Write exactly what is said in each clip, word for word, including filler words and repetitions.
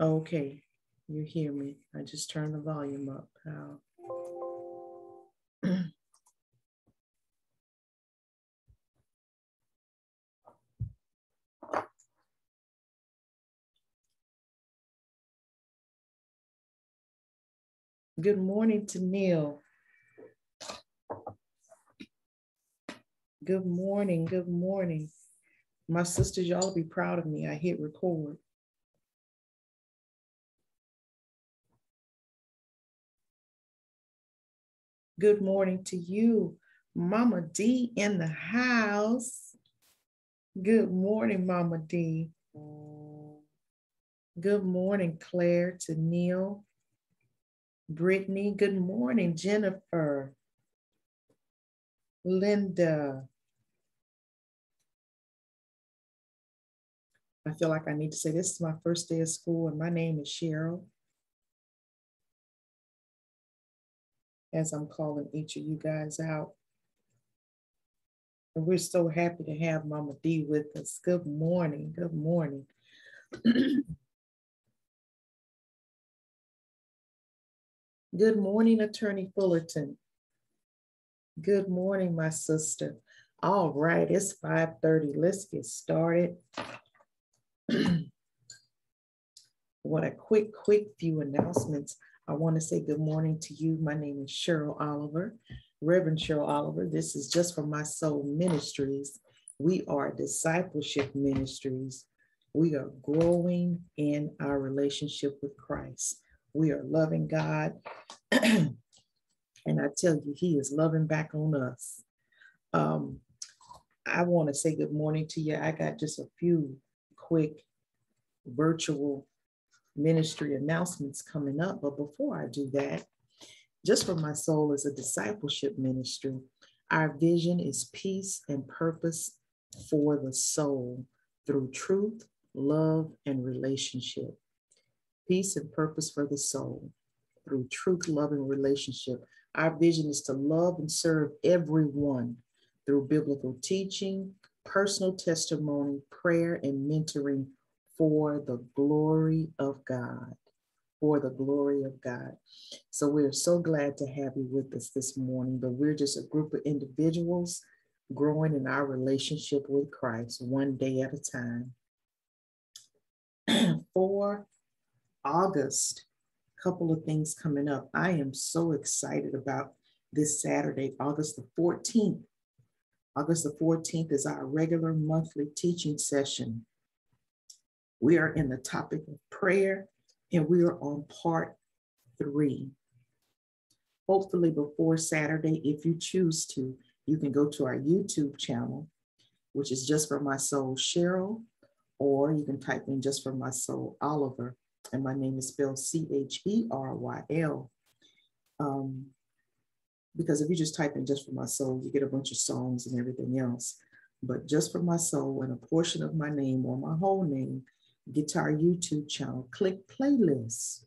Okay, you hear me. I just turned the volume up. Now. Good morning, Tenille. Good morning, good morning. My sisters, y'all be proud of me. I hit record. Good morning to you, Mama D in the house. Good morning, Mama D. Good morning, Claire, to Neil, Brittany. Good morning, Jennifer, Linda. I feel like I need to say this is my first day of school and my name is Cheryl, as I'm calling each of you guys out. And we're so happy to have Mama D with us. Good morning, good morning. Good morning, Attorney Fullerton. Good morning, my sister. All right, it's five thirty, let's get started. What a quick, quick few announcements. I want to say good morning to you. My name is Cheryl Oliver, Reverend Cheryl Oliver. This is Just for My Soul Ministries. We are discipleship ministries. We are growing in our relationship with Christ. We are loving God. And I tell you, He is loving back on us. Um, I want to say good morning to you. I got just a few quick virtual ministry announcements coming up. But before I do that, Just for My Soul is a discipleship ministry. Our vision is peace and purpose for the soul through truth, love, and relationship. Peace and purpose for the soul through truth, love, and relationship. Our vision is to love and serve everyone through biblical teaching, personal testimony, prayer, and mentoring for the glory of God, for the glory of God. So we're so glad to have you with us this morning, but we're just a group of individuals growing in our relationship with Christ one day at a time. For August, a couple of things coming up. I am so excited about this Saturday, August the fourteenth. August the fourteenth is our regular monthly teaching session. We are in the topic of prayer and we are on part three. Hopefully before Saturday, if you choose to, you can go to our YouTube channel, which is Just for My Soul Cheryl, or you can type in Just for My Soul Oliver. And my name is spelled C H E R Y L. Um, because if you just type in Just for My Soul, you get a bunch of songs and everything else. But Just for My Soul and a portion of my name or my whole name, get to our YouTube channel, click playlists,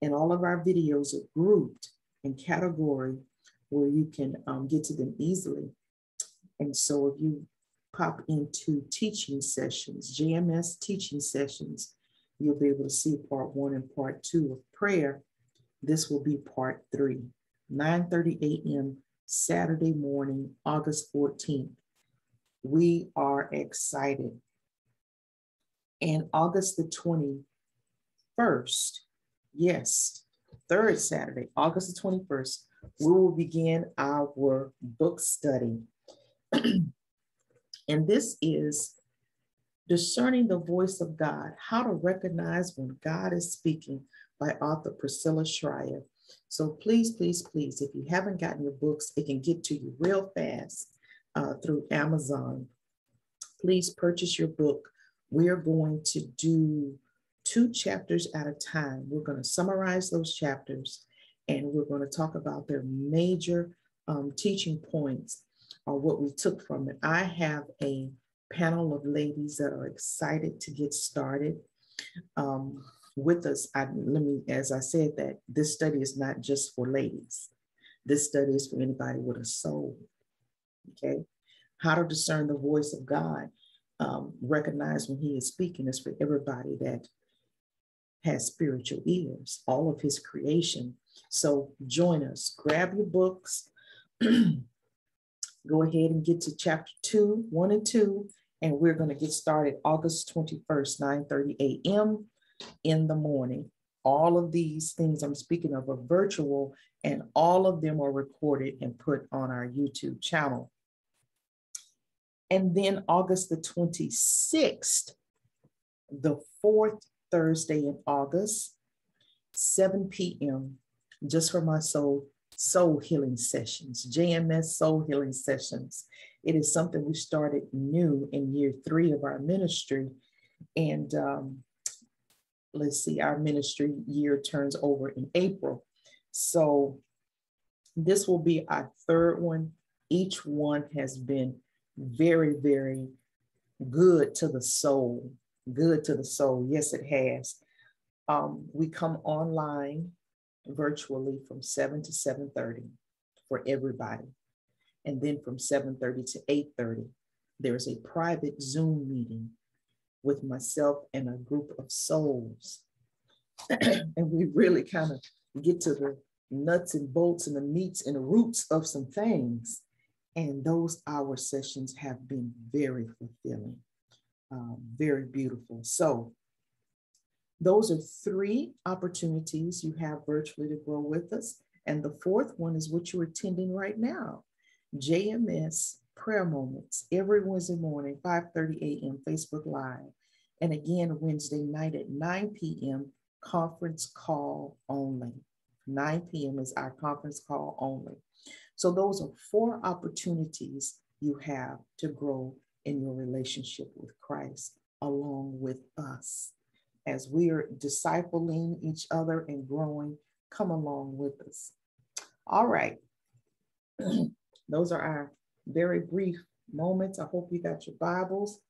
and all of our videos are grouped in category where you can um, get to them easily. And so if you pop into teaching sessions, J M S teaching sessions, you'll be able to see part one and part two of prayer. This will be part three, nine thirty a m Saturday morning, August fourteenth. We are excited. And August the twenty-first, yes, third Saturday, August the twenty-first, we will begin our book study. And this is Discerning the Voice of God, How to Recognize When God is Speaking by author Priscilla Shirer. So please, please, please, if you haven't gotten your books, it can get to you real fast. Uh, through Amazon. Please purchase your book. We are going to do two chapters at a time. We're going to summarize those chapters and we're going to talk about their major um, teaching points or what we took from it. I have a panel of ladies that are excited to get started um, with us. I, let me, as I said, that this study is not just for ladies. This study is for anybody with a soul. Okay, how to discern the voice of God, um, recognize when He is speaking, is for everybody that has spiritual ears, all of his creation. So join us, grab your books, go ahead and get to chapter two, one and two, and we're going to get started August twenty-first, nine thirty a m in the morning. All of these things I'm speaking of are virtual, and all of them are recorded and put on our YouTube channel. And then August the twenty-sixth, the fourth Thursday in August, seven p m, Just for My Soul, Soul Healing Sessions, J M S Soul Healing Sessions. It is something we started new in year three of our ministry. And um, let's see, our ministry year turns over in April. So this will be our third one. Each one has been very, very good to the soul. Good to the soul. Yes, it has. Um, we come online virtually from seven to seven thirty for everybody. And then from seven thirty to eight thirty, there is a private Zoom meeting with myself and a group of souls. And we really kind of get to the nuts and bolts and the meats and the roots of some things. And those hour sessions have been very fulfilling, um, very beautiful. So those are three opportunities you have virtually to grow with us. And the fourth one is what you're attending right now. J M S prayer moments every Wednesday morning, five thirty a m Facebook Live. And again, Wednesday night at nine p m conference call only. nine p m is our conference call only. So those are four opportunities you have to grow in your relationship with Christ along with us. As we are discipling each other and growing, come along with us. All right. Those are our very brief moments. I hope you got your Bibles,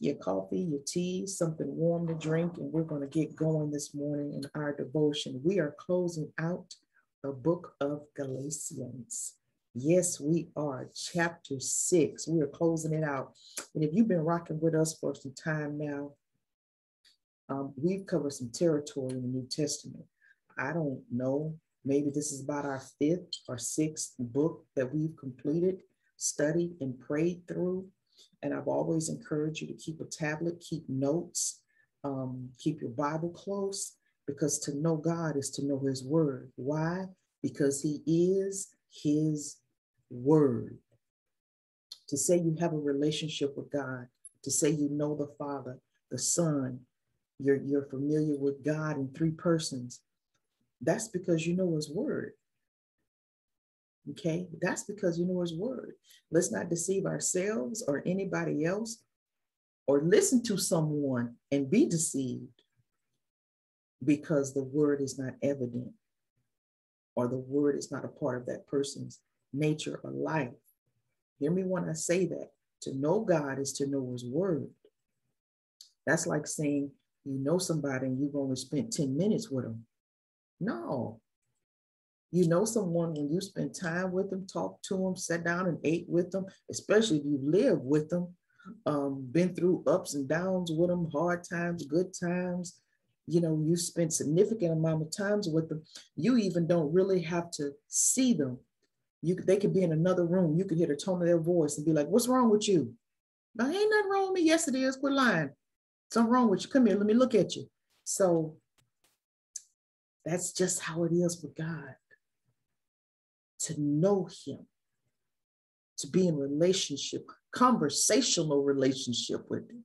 your coffee, your tea, something warm to drink, and we're going to get going this morning in our devotion. We are closing out the book of Galatians. Yes, we are. Chapter six. We are closing it out. And if you've been rocking with us for some time now, um, we've covered some territory in the New Testament. I don't know. Maybe this is about our fifth or sixth book that we've completed, studied, and prayed through. And I've always encouraged you to keep a tablet, keep notes, um, keep your Bible close, because to know God is to know his word. Why? Because he is his word. To say you have a relationship with God, to say you know the Father, the Son, you're, you're familiar with God in three persons, that's because you know his word. Okay, that's because you know his word. Let's not deceive ourselves or anybody else, or listen to someone and be deceived because the word is not evident, or the word is not a part of that person's nature or life. Hear me when I say that. To know God is to know his word. That's like saying you know somebody and you've only spent ten minutes with them. No. You know someone when you spend time with them, talk to them, sat down and ate with them, especially if you live with them, um, been through ups and downs with them, hard times, good times. You know, you spend significant amount of times with them. You even don't really have to see them. You could, they could be in another room. You could hear the tone of their voice and be like, what's wrong with you? No, ain't nothing wrong with me. Yes, it is. Quit lying. Something wrong with you. Come here. Let me look at you. So that's just how it is with God. To know him, to be in relationship, conversational relationship with him.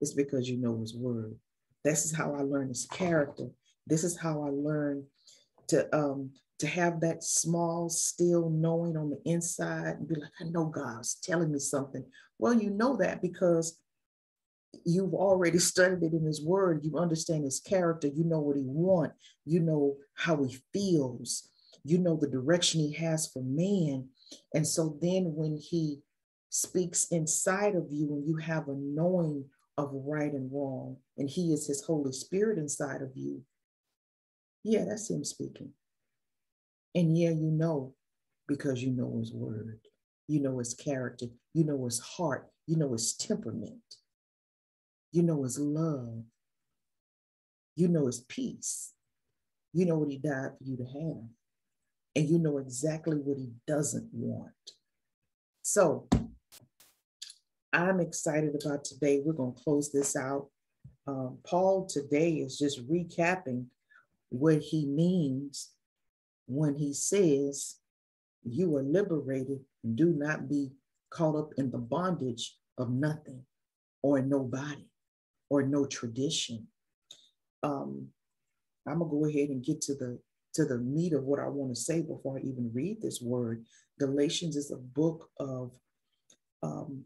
It's because you know his word. This is how I learned his character. This is how I learned to, um, to have that small, still knowing on the inside and be like, I know God's telling me something. Well, you know that because you've already studied it in his word. You understand his character. You know what he wants. You know how he feels. You know the direction he has for man. And so then when he speaks inside of you and you have a knowing of right and wrong, and he is his Holy Spirit inside of you, yeah, that's him speaking. And yeah, you know, because you know his word, you know his character, you know his heart, you know his temperament. You know his love. You know his peace. You know what he died for you to have. And you know exactly what he doesn't want. So I'm excited about today. We're going to close this out. Um, Paul today is just recapping what he means when he says, you are liberated and do not be caught up in the bondage of nothing or nobody or no tradition. Um, I'm going to go ahead and get to the to the meat of what I want to say before I even read this word. Galatians is a book of um,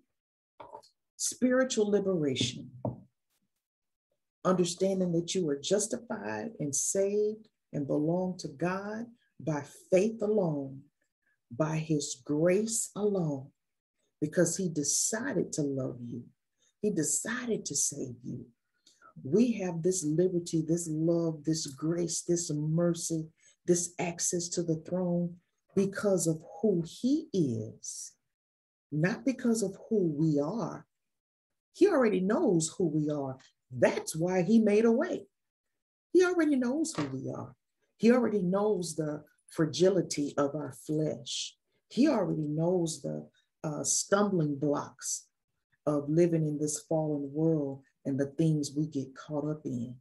spiritual liberation, understanding that you are justified and saved and belong to God by faith alone, by his grace alone, because he decided to love you. He decided to save you. We have this liberty, this love, this grace, this mercy, this access to the throne because of who he is, not because of who we are. He already knows who we are. That's why he made a way. He already knows who we are. He already knows the fragility of our flesh. He already knows the uh, stumbling blocks of living in this fallen world and the things we get caught up in.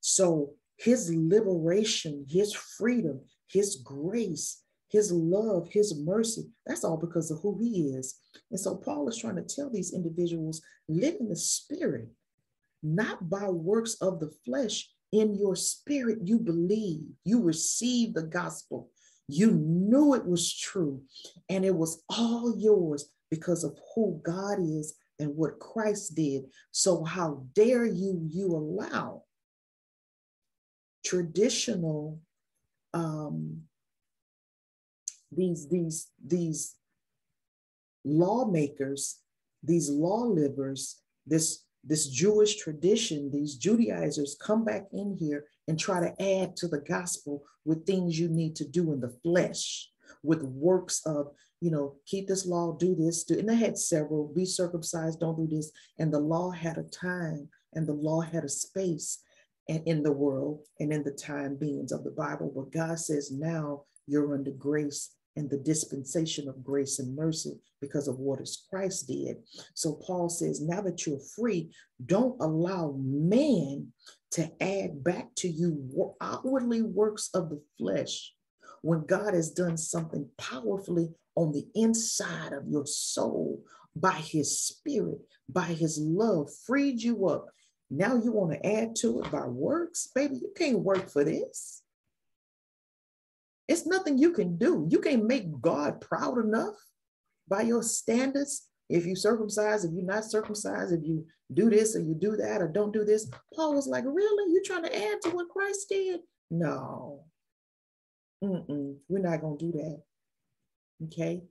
So his liberation, his freedom, his grace, his love, his mercy, that's all because of who he is. And so Paul is trying to tell these individuals, live in the spirit, not by works of the flesh. In your spirit, you believe, you receive the gospel. You knew it was true, and it was all yours because of who God is and what Christ did. So how dare you, you allow traditional, um, these, these, these lawmakers, these law livers, this, this Jewish tradition, these Judaizers come back in here and try to add to the gospel with things you need to do in the flesh, with works of, you know, keep this law, do this, do, and they had several, be circumcised, don't do this. And the law had a time, and the law had a space and in the world and in the time beings of the Bible. But God says, now you're under grace and the dispensation of grace and mercy because of what Christ did. So Paul says, now that you're free, don't allow man to add back to you outwardly works of the flesh when God has done something powerfully on the inside of your soul, by his spirit, by his love, freed you up. Now you want to add to it by works? Baby, you can't work for this. It's nothing you can do. You can't make God proud enough by your standards. If you circumcise, if you're not circumcised, if you do this or you do that or don't do this. Paul was like, really? You trying to add to what Christ did? No. Mm-mm, we're not going to do that. Okay.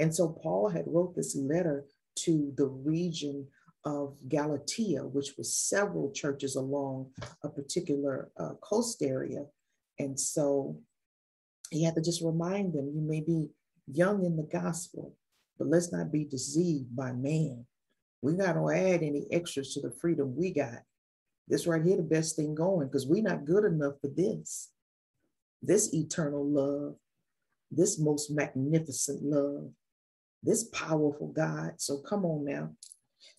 And so Paul had wrote this letter to the region of Galatia, which was several churches along a particular uh, coast area. And so he had to just remind them, you may be young in the gospel, but let's not be deceived by man. We're not going to add any extras to the freedom we got. This right here, the best thing going, because we're not good enough for this. This eternal love, this most magnificent love, this powerful God. So come on now.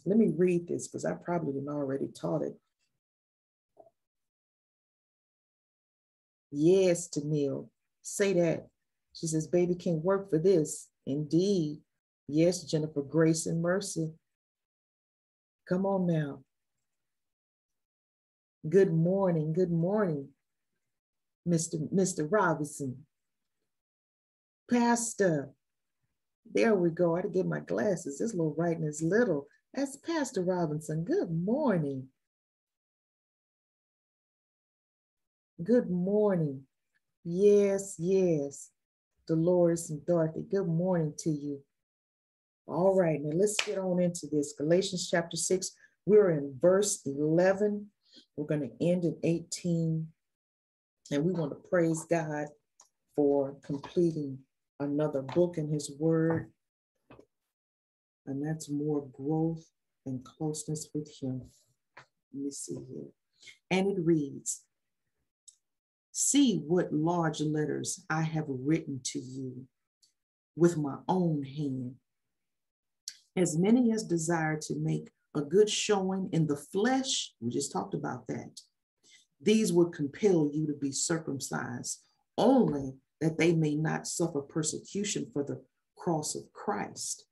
Let me read this because I probably didn't already taught it. Yes, Tenille. Say that. She says, baby, can't work for this. Indeed. Yes, Jennifer, grace and mercy. Come on now. Good morning. Good morning, Mister Mister Robinson. Pastor. There we go. I had to get my glasses. This little writing is little. That's Pastor Robinson. Good morning. Good morning. Yes, yes. Dolores and Dorothy, good morning to you. All right, now let's get on into this. Galatians chapter six, we're in verse eleven. We're going to end in eighteen. And we want to praise God for completing another book in his word. And that's more growth and closeness with him. Let me see here. And it reads, "See what large letters I have written to you with my own hand. As many as desire to make a good showing in the flesh," we just talked about that, "these would compel you to be circumcised, only that they may not suffer persecution for the cross of Christ."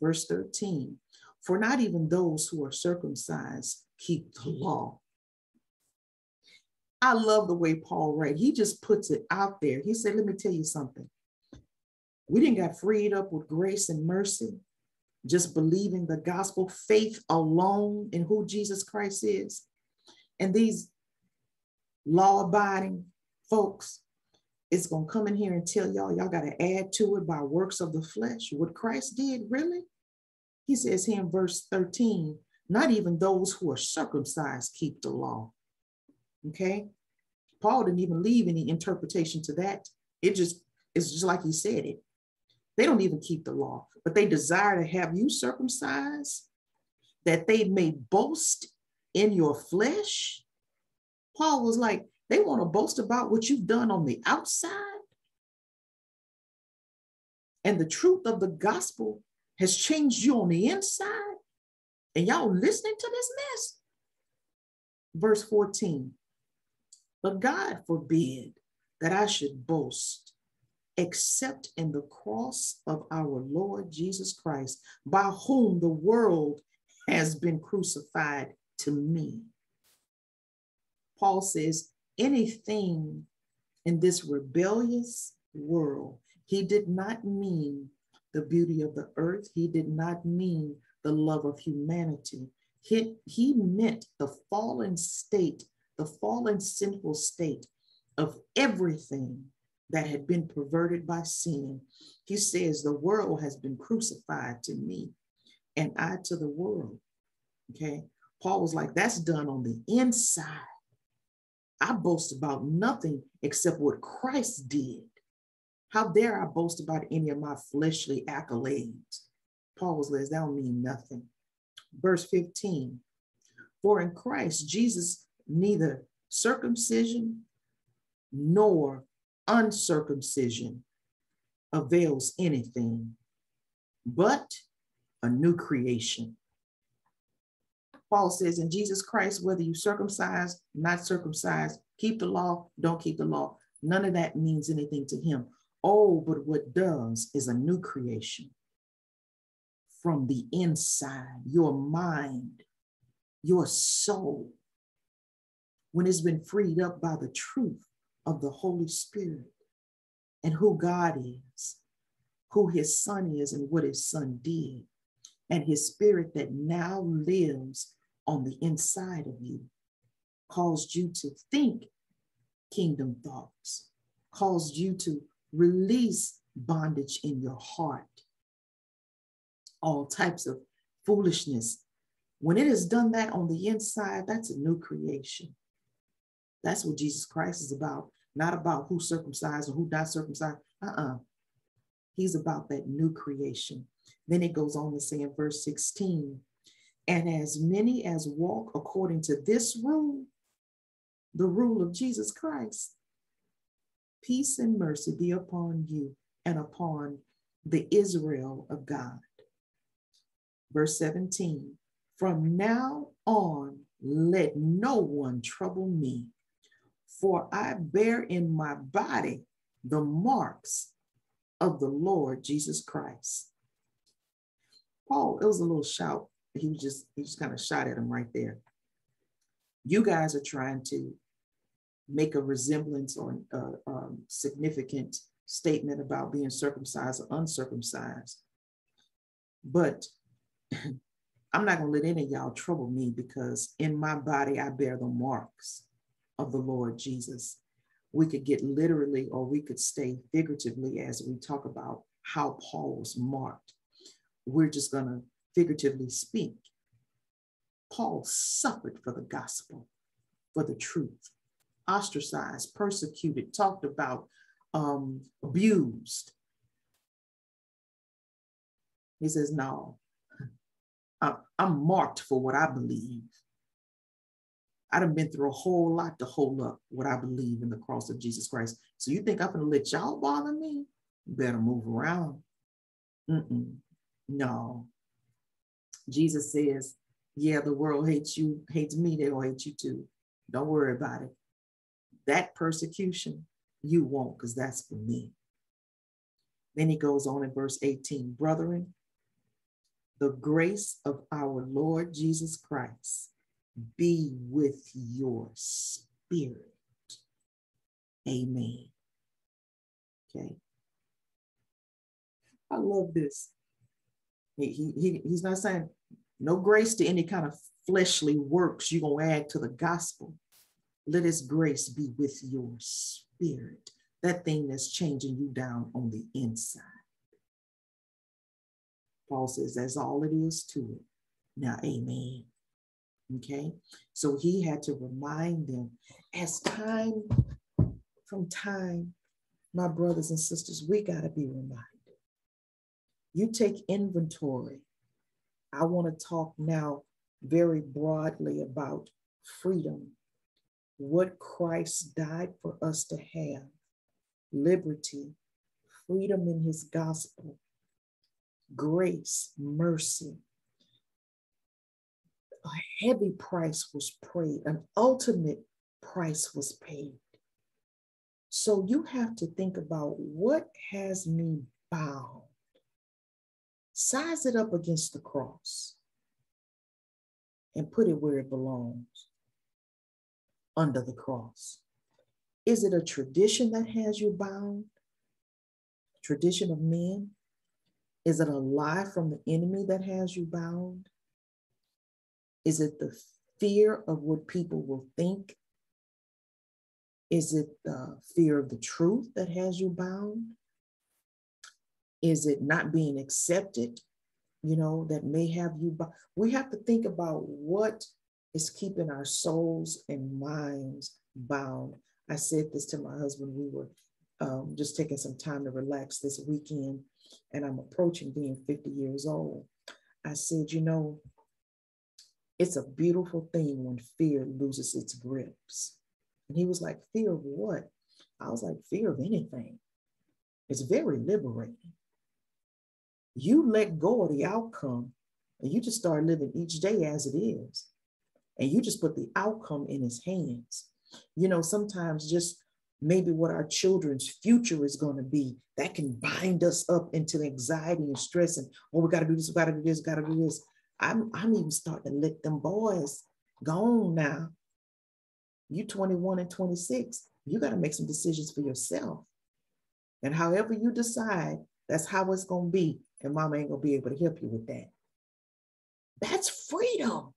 Verse thirteen, "For not even those who are circumcised keep the law." I love the way Paul writes. He just puts it out there. He said, let me tell you something. We didn't get freed up with grace and mercy, just believing the gospel, faith alone in who Jesus Christ is. And these law-abiding folks, it's going to come in here and tell y'all, y'all got to add to it by works of the flesh. What Christ did, really? He says here in verse thirteen, not even those who are circumcised keep the law. Okay? Paul didn't even leave any interpretation to that. It just, it's just like he said it. They don't even keep the law, but they desire to have you circumcised that they may boast in your flesh. Paul was like, they want to boast about what you've done on the outside. And the truth of the gospel has changed you on the inside. And y'all listening to this mess. Verse fourteen, "But God forbid that I should boast except in the cross of our Lord Jesus Christ, by whom the world has been crucified to me." Paul says, anything in this rebellious world, he did not mean the beauty of the earth. He did not mean the love of humanity. He, he meant the fallen state, the fallen sinful state of everything that had been perverted by sin. He says, the world has been crucified to me and I to the world. Okay. Paul was like, that's done on the inside. I boast about nothing except what Christ did. How dare I boast about any of my fleshly accolades? Paul was like, that don't mean nothing. Verse fifteen, "For in Christ Jesus, neither circumcision nor uncircumcision avails anything, but a new creation." Paul says, in Jesus Christ, whether you circumcised, not circumcised, keep the law, don't keep the law, none of that means anything to him. Oh, but what does is a new creation from the inside, your mind, your soul, when it's been freed up by the truth of the Holy Spirit and who God is, who his son is and what his son did, and his spirit that now lives on the inside of you, caused you to think kingdom thoughts, caused you to release bondage in your heart, all types of foolishness. When it has done that on the inside, that's a new creation. That's what Jesus Christ is about, not about who circumcised or who not circumcised. Uh-uh. He's about that new creation. Then it goes on to say in verse sixteen, "And as many as walk according to this rule," the rule of Jesus Christ, "peace and mercy be upon you and upon the Israel of God." Verse seventeen, "From now on, let no one trouble me, for I bear in my body the marks of the Lord Jesus Christ." Paul, it was a little shout. He was just, he just kind of shot at him right there. You guys are trying to make a resemblance or a, a significant statement about being circumcised or uncircumcised. But I'm not going to let any of y'all trouble me, because in my body, I bear the marks of the Lord Jesus. We could get literally, or we could stay figuratively as we talk about how Paul was marked. We're just going to figuratively speak. Paul suffered for the gospel, for the truth, ostracized, persecuted, talked about, um, abused. He says, no, I'm, I'm marked for what I believe. I done been through a whole lot to hold up what I believe in the cross of Jesus Christ. So you think I'm going to let y'all bother me? You better move around. Mm-mm. No. Jesus says, yeah, the world hates you, hates me, they'll hate you too. Don't worry about it. That persecution, you won't, because that's for me. Then he goes on in verse eighteen, brethren, the grace of our Lord Jesus Christ be with your spirit. Amen. Okay. I love this. He, he, he, he's not saying no grace to any kind of fleshly works you're going to add to the gospel. Let his grace be with your spirit. That thing that's changing you down on the inside. Paul says that's all it is to it. Now, amen. Okay, so he had to remind them as time from time, my brothers and sisters, we got to be reminded. You take inventory. I want to talk now very broadly about freedom, what Christ died for us to have, liberty, freedom in his gospel, grace, mercy. A heavy price was paid, an ultimate price was paid. So you have to think about what has me bound. Size it up against the cross and put it where it belongs, under the cross. Is it a tradition that has you bound? Tradition of men? Is it a lie from the enemy that has you bound? Is it the fear of what people will think? Is it the fear of the truth that has you bound? Is it not being accepted, you know, that may have you bound? We have to think about what is keeping our souls and minds bound. I said this to my husband. We were um, just taking some time to relax this weekend, and I'm approaching being fifty years old. I said, you know, it's a beautiful thing when fear loses its grips. And he was like, fear of what? I was like, fear of anything. It's very liberating. You let go of the outcome and you just start living each day as it is. And you just put the outcome in his hands. You know, sometimes just maybe what our children's future is going to be, that can bind us up into anxiety and stress and, oh, we got to do this, we got to do this, got to do this. I'm, I'm even starting to let them boys gone now. You twenty-one and twenty-six, you got to make some decisions for yourself. And however you decide, that's how it's going to be. And mama ain't going to be able to help you with that. That's freedom.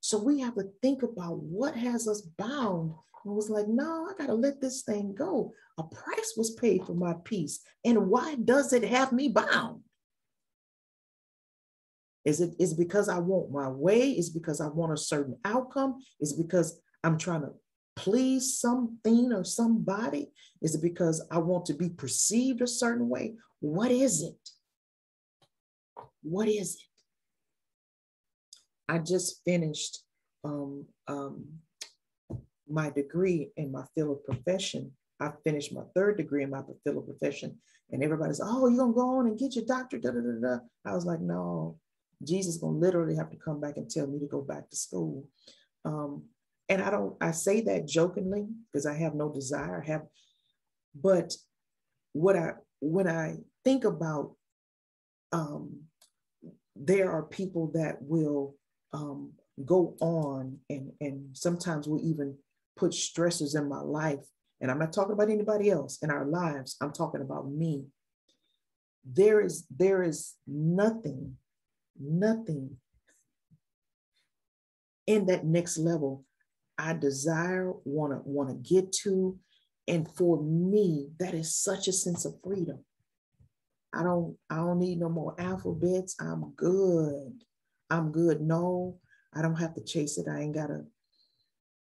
So we have to think about what has us bound. And it was like, no, I got to let this thing go. A price was paid for my peace. And why does it have me bound? Is it is because I want my way? Is because I want a certain outcome? Is because I'm trying to please something or somebody? Is it because I want to be perceived a certain way? What is it? What is it? I just finished um, um, my degree in my field of profession. I finished my third degree in my field of profession, and everybody's, oh, you're gonna go on and get your doctorate, da, da, da, da. I was like, no. Jesus is going to literally have to come back and tell me to go back to school. Um, and I don't, I say that jokingly because I have no desire. I have, but what I, when I think about, um, there are people that will um, go on and, and sometimes will even put stressors in my life. And I'm not talking about anybody else in our lives. I'm talking about me. There is, there is nothing Nothing in that next level I desire, want to want to get to. And for me, that is such a sense of freedom. I don't, I don't need no more alphabets. I'm good. I'm good. No, I don't have to chase it. I ain't gotta,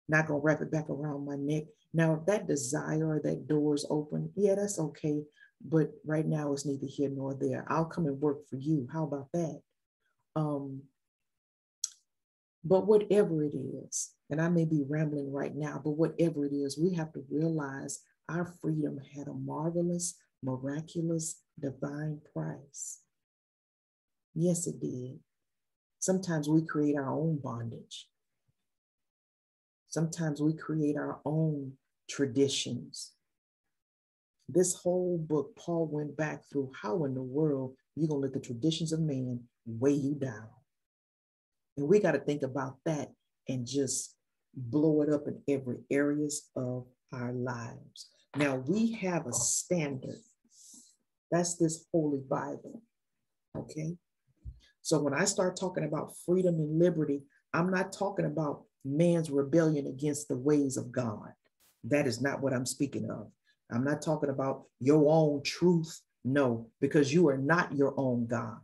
not gonna wrap it back around my neck. Now, if that desire or that door is open, yeah, that's okay. But right now it's neither here nor there. I'll come and work for you. How about that? Um, But whatever it is, and I may be rambling right now, but whatever it is, we have to realize our freedom had a marvelous, miraculous, divine price. Yes, it did. Sometimes we create our own bondage. Sometimes we create our own traditions. This whole book, Paul went back through how in the world you're going to let the traditions of man weigh you down. And we got to think about that and just blow it up in every areas of our lives. Now, we have a standard. That's this Holy Bible, okay? So when I start talking about freedom and liberty, I'm not talking about man's rebellion against the ways of God. That is not what I'm speaking of. I'm not talking about your own truth. No, because you are not your own God.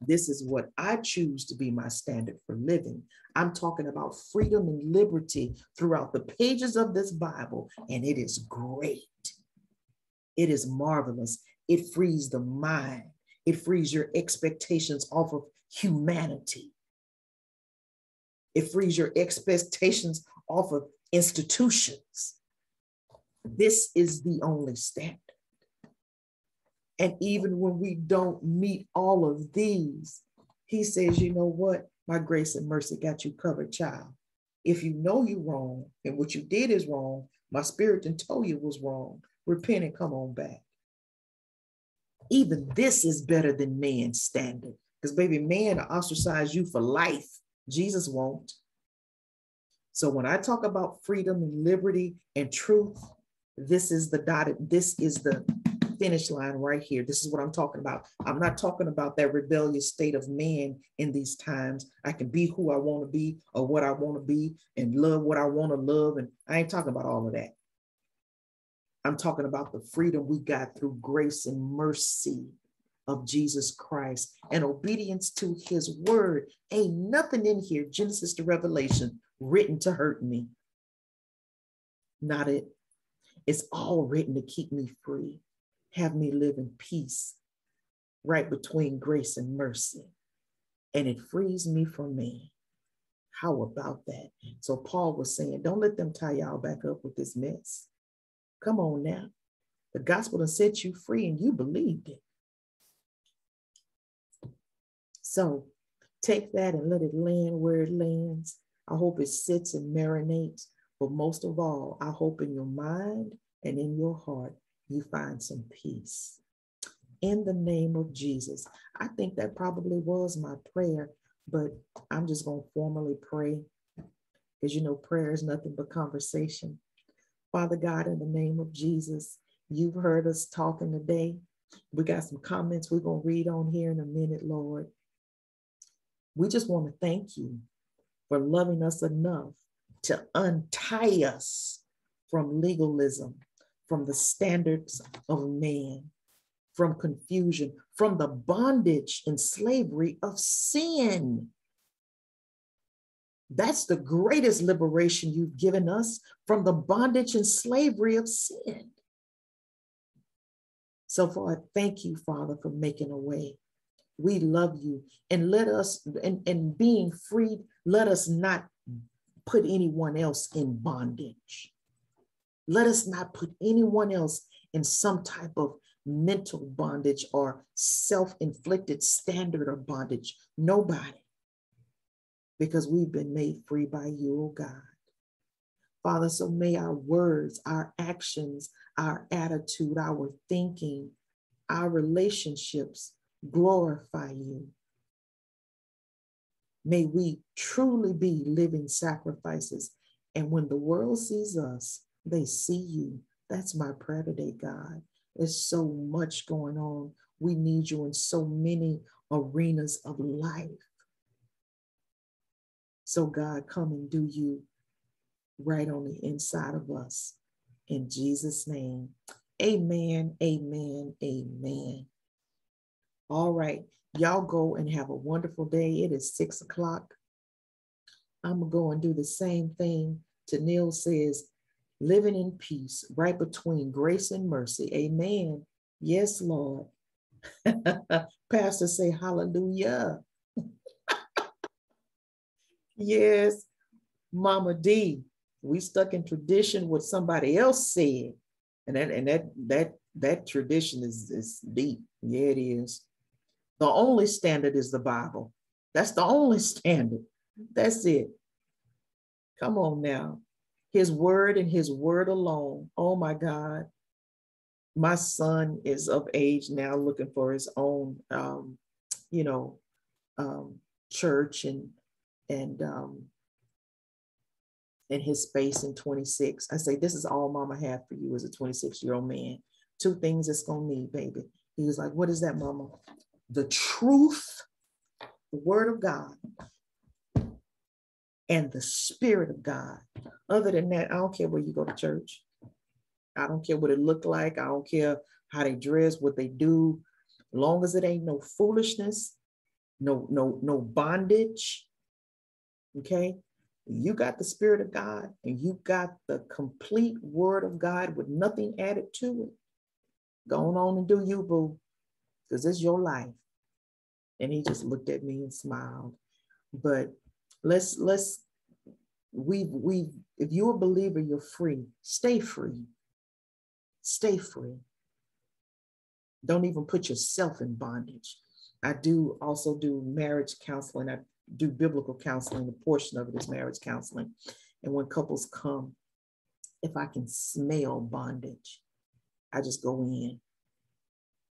This is what I choose to be my standard for living. I'm talking about freedom and liberty throughout the pages of this Bible, and it is great. It is marvelous. It frees the mind. It frees your expectations off of humanity. It frees your expectations off of institutions. This is the only standard. And even when we don't meet all of these, he says, you know what? My grace and mercy got you covered, child. If you know you're wrong and what you did is wrong, my spirit didn't tell you was wrong. Repent and come on back. Even this is better than man's standard. Because baby, man will ostracize you for life. Jesus won't. So when I talk about freedom and liberty and truth, this is the dotted, this is the finish line right here. This is what I'm talking about. I'm not talking about that rebellious state of man in these times. I can be who I want to be or what I want to be and love what I want to love. And I ain't talking about all of that. I'm talking about the freedom we got through grace and mercy of Jesus Christ and obedience to his word. Ain't nothing in here, Genesis to Revelation, written to hurt me. Not it. It's all written to keep me free. Have me live in peace, right between grace and mercy. And it frees me from me. How about that? So Paul was saying, don't let them tie y'all back up with this mess. Come on now. The gospel has set you free and you believed it. So take that and let it land where it lands. I hope it sits and marinates. But most of all, I hope in your mind and in your heart, you find some peace. In the name of Jesus. I think that probably was my prayer, but I'm just going to formally pray because, you know, prayer is nothing but conversation. Father God, in the name of Jesus, you've heard us talking today. We got some comments we're going to read on here in a minute, Lord. We just want to thank you for loving us enough to untie us from legalism, from the standards of man, from confusion, from the bondage and slavery of sin. That's the greatest liberation you've given us, from the bondage and slavery of sin. So far, thank you, Father, for making a way. We love you, and let us, and, and being freed, let us not put anyone else in bondage. Let us not put anyone else in some type of mental bondage or self-inflicted standard or bondage. Nobody. Because we've been made free by you, oh God. Father, so may our words, our actions, our attitude, our thinking, our relationships glorify you. May we truly be living sacrifices. And when the world sees us, they see you. That's my prayer today, God. There's so much going on. We need you in so many arenas of life. So God, come and do you right on the inside of us. In Jesus' name, amen, amen, amen. All right, y'all go and have a wonderful day. It is six o'clock. I'm gonna go and do the same thing. Tenille says, living in peace, right between grace and mercy. Amen. Yes, Lord. Pastor say hallelujah. Yes, Mama D, we stuck in tradition what somebody else said. And that and that that that tradition is, is deep. Yeah, it is. The only standard is the Bible. That's the only standard. That's it. Come on now. His word and his word alone. Oh my God. My son is of age now, looking for his own, um, you know, um, church and and um, and his space in twenty-six. I say, this is all Mama had for you as a twenty-six-year-old man. Two things it's gonna need, baby. He was like, what is that, Mama? The truth, the word of God, and the spirit of God. Other than that, I don't care where you go to church. I don't care what it looked like. I don't care how they dress, what they do. As long as it ain't no foolishness, no, no, no bondage. Okay. You got the spirit of God and you got the complete word of God with nothing added to it. Go on and do you, boo, because it's your life. And he just looked at me and smiled. But let's, let's, we, we, if you're a believer, you're free. Stay free. Stay free. Don't even put yourself in bondage. I do also do marriage counseling. I do biblical counseling. A portion of it is marriage counseling. And when couples come, if I can smell bondage, I just go in.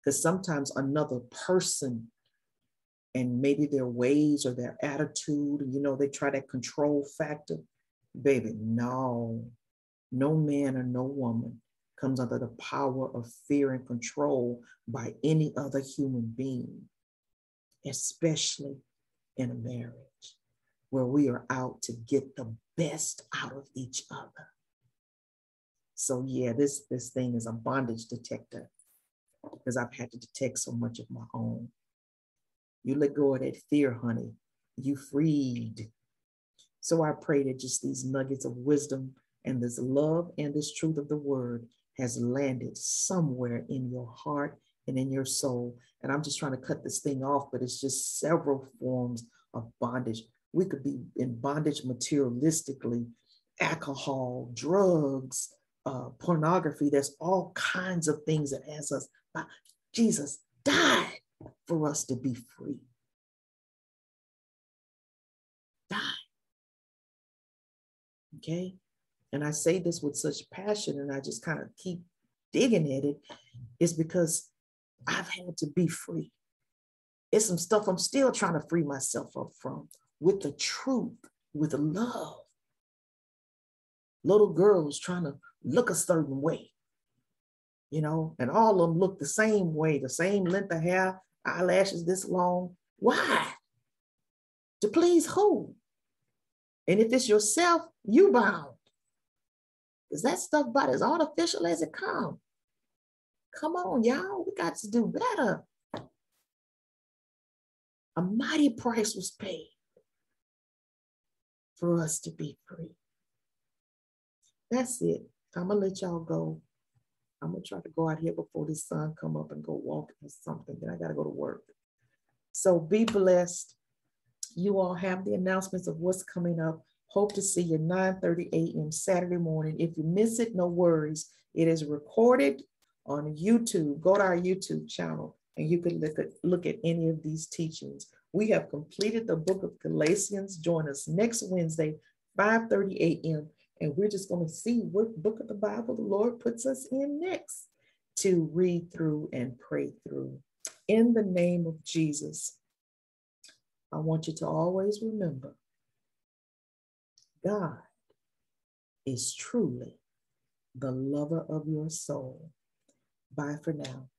Because sometimes another person and maybe their ways or their attitude, you know, they try that control factor. Baby, no, no man or no woman comes under the power of fear and control by any other human being, especially in a marriage where we are out to get the best out of each other. So yeah, this, this thing is a bondage detector because I've had to detect so much of my own. You let go of that fear, honey, you freed. So I pray that just these nuggets of wisdom and this love and this truth of the word has landed somewhere in your heart and in your soul. And I'm just trying to cut this thing off, but it's just several forms of bondage. We could be in bondage materialistically, alcohol, drugs, uh, pornography. There's all kinds of things that has us. Jesus died for us to be free. Died. Okay? And I say this with such passion and I just kind of keep digging at it, is because I've had to be free. It's some stuff I'm still trying to free myself up from with the truth, with love. Little girls trying to look a certain way, you know, and all of them look the same way, the same length of hair, eyelashes this long. Why? To please who? And if it's yourself, you bound. Because that stuff about as artificial as it comes. Come on, y'all. We got to do better. A mighty price was paid for us to be free. That's it. I'm going to let y'all go. I'm going to try to go out here before this sun come up and go walk or something. Then I got to go to work. So be blessed. You all have the announcements of what's coming up. Hope to see you nine thirty a m Saturday morning. If you miss it, no worries. It is recorded on YouTube. Go to our YouTube channel and you can look at, look at any of these teachings. We have completed the book of Galatians. Join us next Wednesday, five thirty a m And we're just going to see what book of the Bible the Lord puts us in next to read through and pray through. In the name of Jesus, I want you to always remember, God is truly the lover of your soul. Bye for now.